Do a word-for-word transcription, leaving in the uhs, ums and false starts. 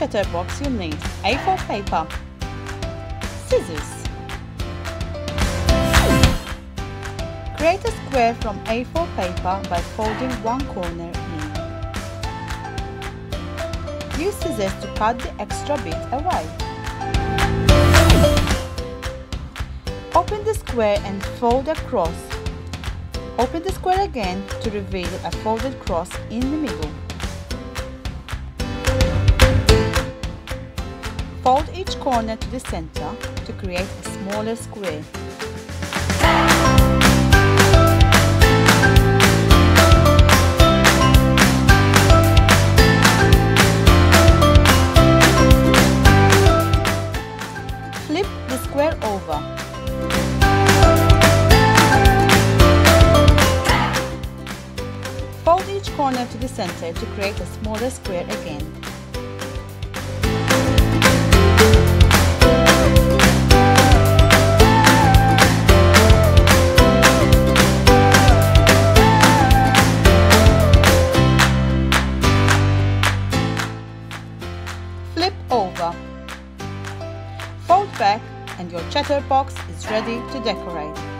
shutter box you'll need A four paper, scissors. Create a square from A four paper by folding one corner in. Use scissors to cut the extra bit away. Open the square and fold across. Open the square again to reveal a folded cross in the middle. Fold each corner to the center to create a smaller square. Flip the square over. Fold each corner to the center to create a smaller square again. Flip over. Fold back and your chatterbox is ready to decorate.